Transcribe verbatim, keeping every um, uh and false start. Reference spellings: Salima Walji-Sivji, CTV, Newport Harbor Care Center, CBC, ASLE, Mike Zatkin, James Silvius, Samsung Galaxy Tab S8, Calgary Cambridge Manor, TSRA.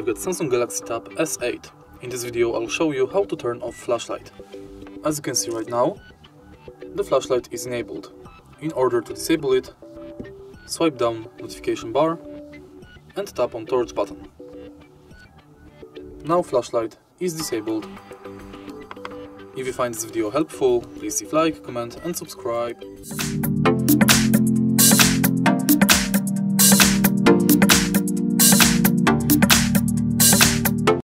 I've got Samsung Galaxy Tab S eight. In this video I'll show you how to turn off flashlight. As you can see right now, the flashlight is enabled. In order to disable it, swipe down notification bar and tap on torch button. Now flashlight is disabled. If you find this video helpful, please leave like, comment and subscribe.